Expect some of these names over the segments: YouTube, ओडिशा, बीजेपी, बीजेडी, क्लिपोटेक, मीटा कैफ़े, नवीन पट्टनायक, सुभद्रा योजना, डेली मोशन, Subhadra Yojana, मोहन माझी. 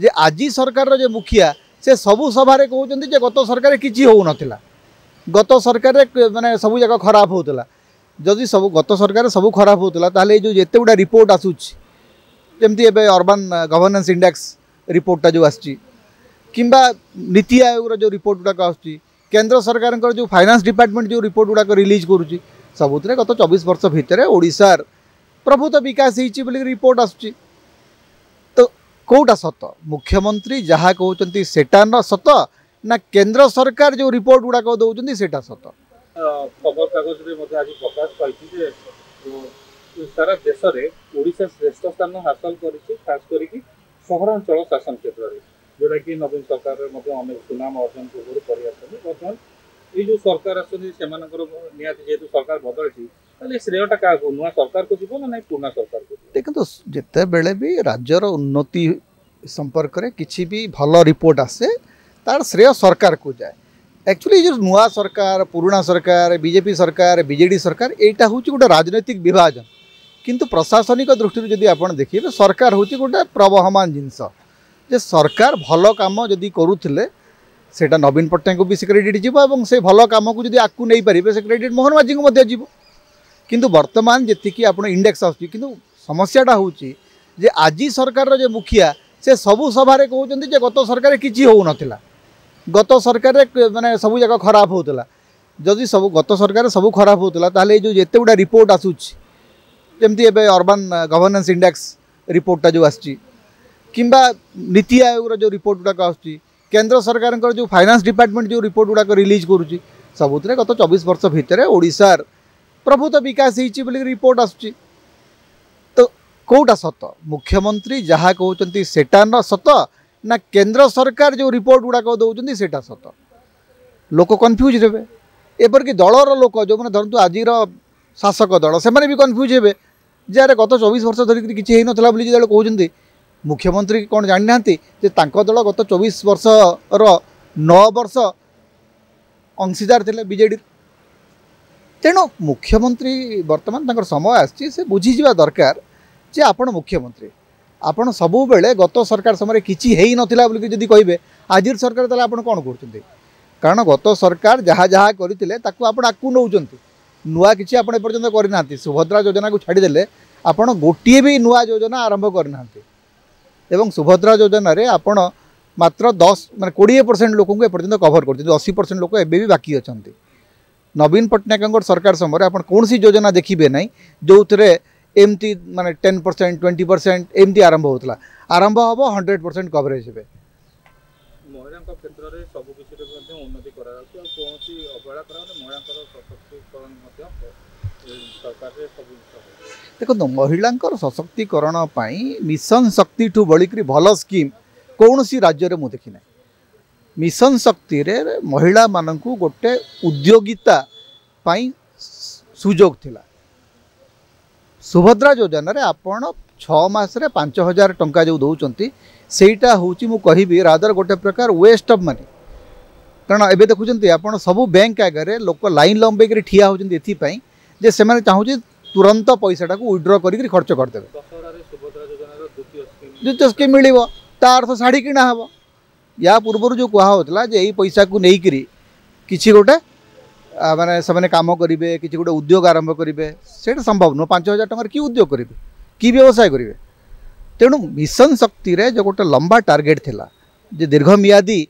जे आज सरकार जे मुखिया से सबू सभारे कहते हैं गत सरकार किसी हो ना गत सरकार माने सब जगह खराब होता जदि सब गत सरकार सब खराब होता तो ये जो एत गुड़ा रिपोर्ट आसूस जमती अर्बन गवर्नेंस इंडेक्स रिपोर्टा जो आस नीति आयोग जो रिपोर्ट गुड़ाक आस सरकार जो फाइनेंस डिपार्टमेंट जो रिपोर्ट गुड़ाक रिलीज करुच्ची सबुति गत 24 वर्ष भितर ओडिशार प्रभूत विकास हो रिपोर्ट आस कोटा सत मुख्यमंत्री जहाँ कहते सेटान सत ना केंद्र सरकार जो रिपोर्ट गुड़ाक दौरान सेटा सत खबर कागज में प्रकाश पाई सारा देश में ओडिशा श्रेष्ठ स्थान हासिल करी खास करके सहरांचल शासन क्षेत्र में जोटा कि नवीन सरकार सुनाम अर्जन पूर्व कर बर्तमान ये जो सरकार आसती जेहेतु सरकार बदलती श्रेयटा क्या नुआ सरकार को जीव ना पुराना सरकार को देखो जिते बेले भी राज्यर उन्नति संपर्क में किसी भी भल रिपोर्ट आसे तार श्रेय सरकार को जाए एक्चुअली जो नुआ सरकार पुराना सरकार बीजेपी सरकार बीजेडी सरकार यहाँ हूँ गोटे राजनैतिक विभाजन किंतु प्रशासनिक दृष्टि जी आप देखिए सरकार हूँ गोटे प्रवहमान जिनस जे सरकार भल काम जदि करुले सेटा नवीन पट्टनायक को भी क्रेडिट जीव और से भल काम को जब आपको नहीं पारे से क्रेडिट मोहन माझी को जीव किंतु वर्तमान जी आप इंडेक्स आसू समस्याटा हूँ जे आज सरकार जो मुखिया से सबू सभारे कहते गत सरकार किसी हो ना गत सरकार माने सब जगह खराब होता जदि सब गत सरकार सब खराब होता तो ये जो एत गुड़ा रिपोर्ट आसूस जमती अर्बन गवर्नेंस इंडेक्स रिपोर्टा जो आस नीति आयोग जो रिपोर्ट गुड़ाक आस सरकार जो फाइनेंस डिपार्टमेंट जो रिपोर्ट गुड़ाक रिलीज करुच्ची सबुति गत 24 वर्ष भितर ओडिशार प्रभूत विकास हो रिपोर्ट आस कोटा सत मुख्यमंत्री जहाँ कहते सेटान सत ना केंद्र सरकार जो रिपोर्ट गुड़ाक दौरान सेटा सत लोक कन्फ्यूज हे एपरिक दलर लोक जो मैंने धरतु आज शासक दल से भी कन्फ्यूज हे जे अरे गत 24 वर्ष धरिक किसी हो ना जो कहते मुख्यमंत्री कौन जानी ना दल गत 24 वर्ष 9 वर्ष अंशीदार थे बीजेडी तेणु मुख्यमंत्री वर्तमान समय आ बुझीजा दरकार जे आपण मुख्यमंत्री आपण सबु बेले गत सरकार समय किसी हो ना बोलिक जदि कहे आज सरकार तेल आप कौन करण गत सरकार जहाँ जहाँ करकू नौ नुआ किसी आपर्यंत करना सुभद्रा योजना को छाड़देले आप गोटे भी नुआ योजना आरंभ करना एवं सुभद्रा योजना आप मात्र 10 माने 20% लोक कभर कर 80% लोक एवं भी बाकी अच्छा नवीन पट्टनायक सरकार समय आप कौन सी योजना देखिए ना जो थे एमती माने 10% 20% एमती आरंभ होता आरंभ हम 100% कवरेज हे महिला क्षेत्र में सब किसी उन्नति कर देखो महिला सशक्तिकरण मिशन शक्ति ठू बढ़िक भल स्कीम कौन सी राज्य में देखी ना मिशन शक्ति महिला मान गोटे उद्योगिता सुजोग थिला सुभद्रा योजन आपण 6 मास 5,000 टंका जो दौरान सेटा हूँ मुझे रादर गोटे प्रकार वेस्ट अफ मनी कारण एवं देखुं आप सब बैंक आगे लोक लाइन लंबेक ठिया होती जे से चाहूँ तुरंत पैसाटा को विड्रॉ कर खर्च करदे द्वितीय स्कीम मिल अर्थ शाढ़ी किणा हे या पूर्व जो कहला पैसा को लेकर किसी गोटे माने से कम करेंगे किसी गोटे उद्योग आरंभ करेंगे से संभव नुह 5,000 टकर कि उद्योग करेंगे कि व्यवसाय करेंगे तेणु मिशन शक्ति रे जो गोटे लंबा टार्गेट थिला जे दीर्घ मियादी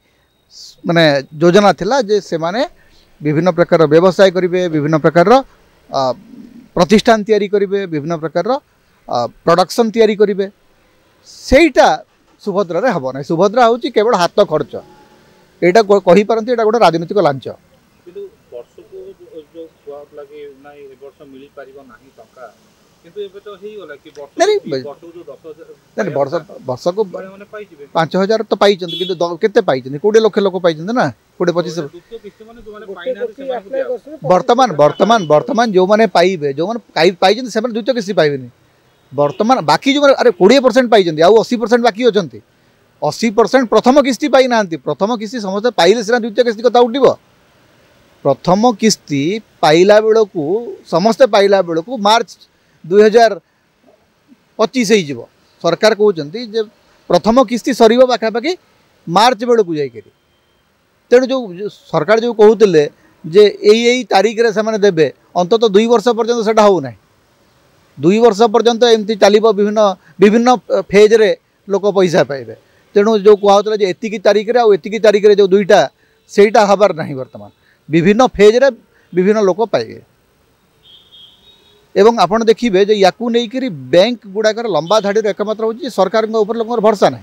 माने योजना थिला जे से माने विभिन्न प्रकार व्यवसाय करेंगे विभिन्न प्रकार प्रतिष्ठान तैयारी करेंगे विभिन्न प्रकार प्रोडक्शन तैयारी करेंगे सेटा सुभद्रा रे हबो ना सुभद्रा हूँ केवल हाथ खर्च एटा कहि परंती एटा गोटे राजनीतिक लांच वर्षको 5,000 तो पाई कि 20 लाख लोक पाई ना 25 वर्तमान जो मैंने पाइबे जो मैंने से द्वितीय किस्ती पाइबे वर्तमान बाकी जो अरे 20% पाई आउ 80% बाकी अच्छा 80% प्रथम किस्ती पाई ना प्रथम किस्ती समस्त पाइले सीना द्वितीय किस्ती कथा उठब प्रथम किस्ती पाइला बेल को समस्ते पाइला बेल को मार्च 2025 सरकार कहते प्रथम किस्ती सर पाखापाखि मार्च बेलू जाकर तेणु जो सरकार जो कहते जे यही तारिखरे से देवे अंत तो 2 वर्ष पर्यंत सेटा होना 2 वर्ष पर्यंत एमती चलो विभिन्न विभिन्न फेज्रे लोक पैसा पाइबे तेणु जो कहते एतिकी तारिखरे आतिकी तारिखरे जो दुईटा से हबार ना बर्तमान विभिन्न फेज्रे विभिन्न लोक पाइबे एवं आपड़ देखिए जो या नहीं बैंक गुड़ाक लंबा धाड़ी एकमात्र हो सरकार लोक भरसा ना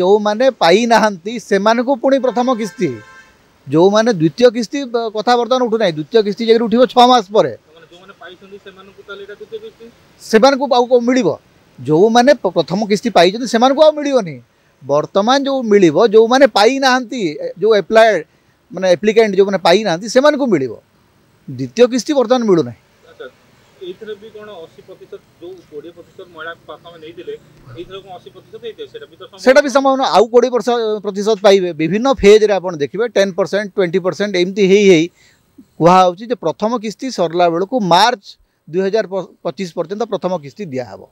जो माने पाई नहांती से पुणी प्रथम किस्ती जो माने द्वितीय किस्ती कथा बर्तमान उठू ना द्वितीय किस्ती जगह उठो 6 मास पर से मिल जो माने प्रथम किस्ती पाई से मिलनी बर्तमान जो मिल जो माने पाई नहांती जो एप्लायड माने एप्लिकेंट जो माने पाई नहांती से मिल द्वितीय किस्ती बर्तमान मिलूना संभावना आउ 20% पाइबे विभिन्न फेज रे आपण देखिबे 10% 20% एमती हेई कहुचे प्रथम किस्ती सरला बेल को मार्च 2025 पर्यंत प्रथम किस्ती दिया हबो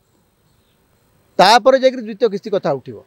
तापर जाय द्वितीय किस्ती कथा उठिबो।